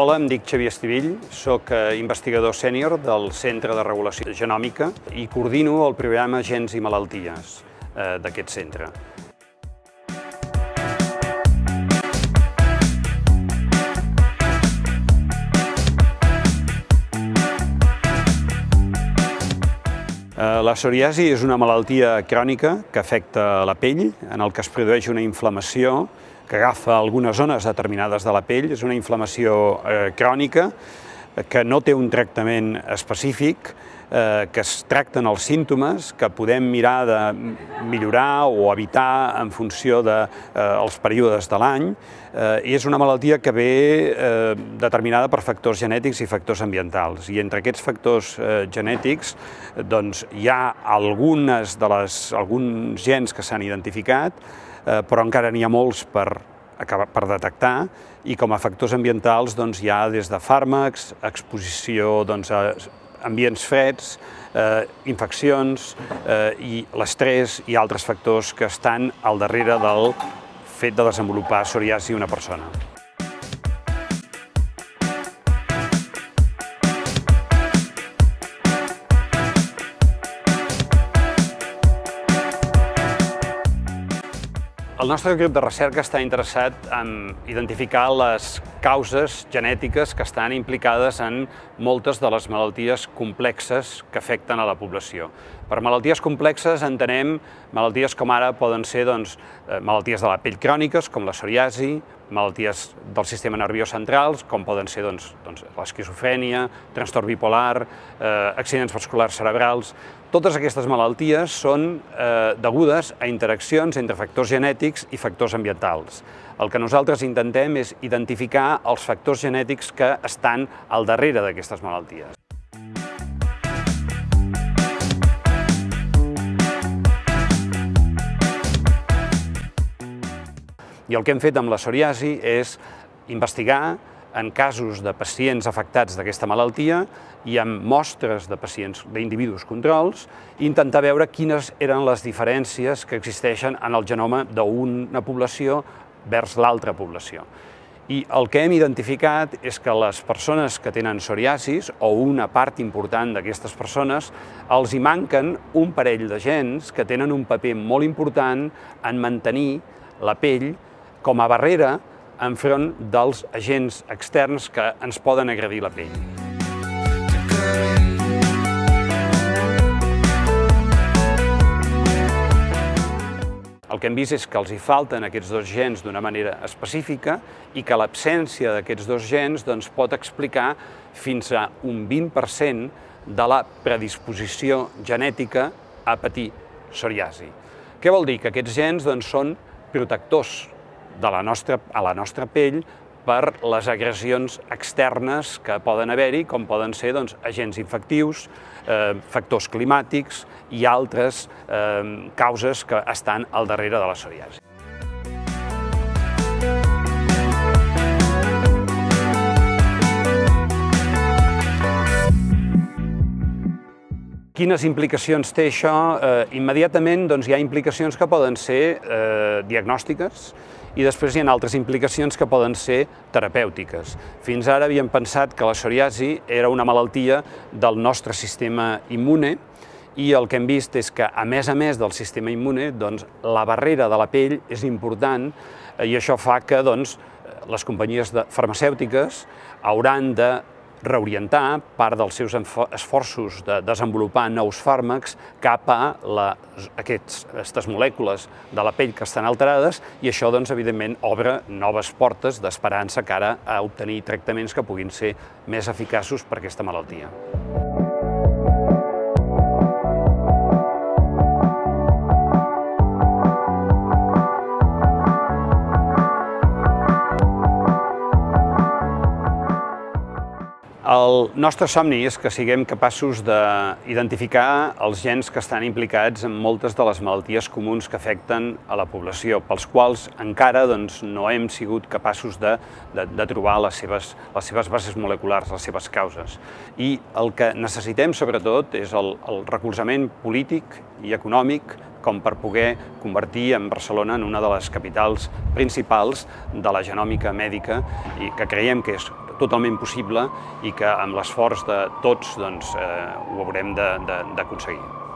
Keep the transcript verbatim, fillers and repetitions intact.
Hola, em dic Xavier Estivill, sóc investigador sènior del Centre de Regulació Genòmica i coordino el programa Gens i Malalties d'aquest centre. La psoriasi és una malaltia crònica que afecta la pell, en el que es produeix una inflamació que agafa algunes zones determinades de la pell. És una inflamació crònica que no té un tractament específic, que es tracten els símptomes, que podem mirar de millorar o evitar en funció dels períodes de l'any. És una malaltia que ve determinada per factors genètics i factors ambientals. I entre aquests factors genètics hi ha alguns gens que s'han identificat, però encara n'hi ha molts per detectar, i com a factors ambientals hi ha des de fàrmacs, exposició a ambients freds, infeccions, l'estrès i altres factors que estan al darrere del fet de desenvolupar psoriasi una persona. El nostre grup de recerca està interessat en identificar les causes genètiques que estan implicades en moltes de les malalties complexes que afecten a la població. Per malalties complexes entenem malalties com ara poden ser malalties de la pell cròniques, com la psoriasi, malalties del sistema nerviós central, com poden ser l'esquizofrènia, trastorn bipolar, accidents vasculars cerebrals. Totes aquestes malalties són degudes a interaccions entre factors genètics i factors ambientals. El que nosaltres intentem és identificar els factors genètics que estan al darrere d'aquestes malalties. I el que hem fet amb la psoriasi és investigar en casos de pacients afectats d'aquesta malaltia i amb mostres de pacients d'individus controls i intentar veure quines eren les diferències que existeixen en el genoma d'una població vers l'altra població. I el que hem identificat és que les persones que tenen psoriasis, o una part important d'aquestes persones, els hi manquen un parell de gens que tenen un paper molt important en mantenir la pell com a barrera enfront dels agents externs que ens poden agredir la pell. El que hem vist és que els hi falten aquests dos gens d'una manera específica i que l'absència d'aquests dos gens pot explicar fins a un vint per cent de la predisposició genètica a patir psoriasi. Què vol dir? Que aquests gens són protectors a la nostra pell per les agressions externes que poden haver-hi, com poden ser agents infectius, factors climàtics i altres causes que estan al darrere de la psoriasi. Quines implicacions té això? Immediatament hi ha implicacions que poden ser diagnòstiques i després hi ha altres implicacions que poden ser terapèutiques. Fins ara havíem pensat que la psoriasi era una malaltia del nostre sistema immune i el que hem vist és que, a més a més del sistema immune, la barrera de la pell és important i això fa que les companyies farmacèutiques hauran de reorientar part dels seus esforços de desenvolupar nous fàrmacs cap a aquestes molècules de la pell que estan alterades i això, evidentment, obre noves portes d'esperança cara a obtenir tractaments que puguin ser més eficaços per aquesta malaltia. El nostre somni és que siguem capaços d'identificar els gens que estan implicats en moltes de les malalties comuns que afecten a la població, pels quals encara no hem sigut capaços de trobar les seves bases moleculars, les seves causes. I el que necessitem, sobretot, és el recolzament polític i econòmic com per poder convertir en Barcelona en una de les capitals principals de la genòmica mèdica i que creiem que és totalment possible i que amb l'esforç de tots ho haurem d'aconseguir.